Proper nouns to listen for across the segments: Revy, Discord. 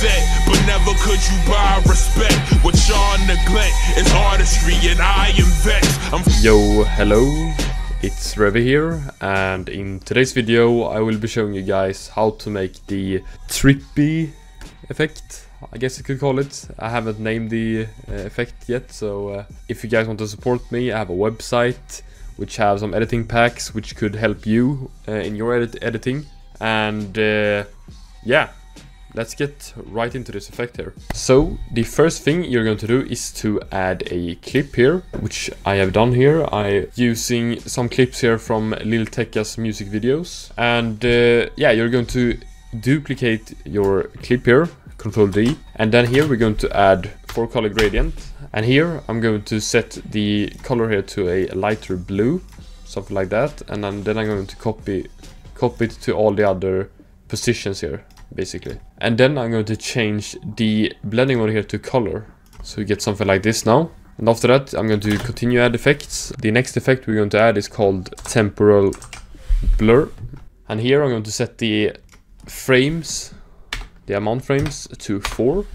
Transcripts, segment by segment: set, but never could you buy respect. What y'all neglect is artistry, and I am vexed. Yo, hello, it's Revy here, and in today's video I will be showing you guys how to make the trippy effect, I guess you could call it. I haven't named the effect yet, so if you guys want to support me, I have a website which have some editing packs which could help you in your editing. And yeah, let's get right into this effect here. So the first thing you're going to do is to add a clip here, which I have done here. I'm using some clips here from Lil Tecca's music videos. And yeah, you're going to duplicate your clip here, Ctrl D. And then here we're going to add 4-color gradient. And here I'm going to set the color here to a lighter blue, something like that. And then I'm going to copy it to all the other positions here, basically. And then I'm going to change the blending mode here to color. So you get something like this now. And after that, I'm going to continue add effects. The next effect we're going to add is called temporal blur. And here I'm going to set the frames, the amount frames to 4.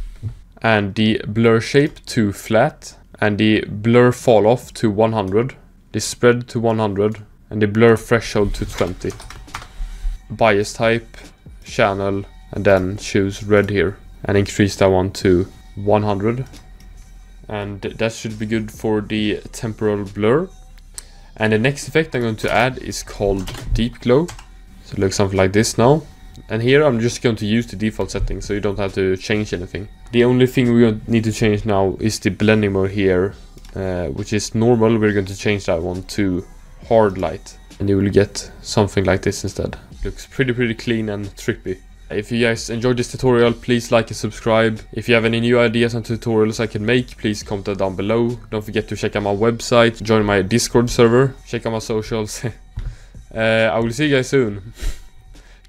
And the blur shape to flat. And the blur fall off to 100. The spread to 100. And the blur threshold to 20. Bias type, channel, and then choose red here and increase that one to 100, and that should be good for the temporal blur. And the next effect I'm going to add is called deep glow, so it looks something like this now. And here I'm just going to use the default settings, so you don't have to change anything. The only thing we need to change now is the blending mode here, which is normal. We're going to change that one to hard light, and you will get something like this instead. Looks pretty clean and trippy. If you guys enjoyed this tutorial, please like and subscribe. If you have any new ideas and tutorials I can make, please comment that down below. Don't forget to check out my website, join my Discord server, check out my socials. I will see you guys soon.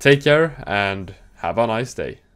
Take care and have a nice day.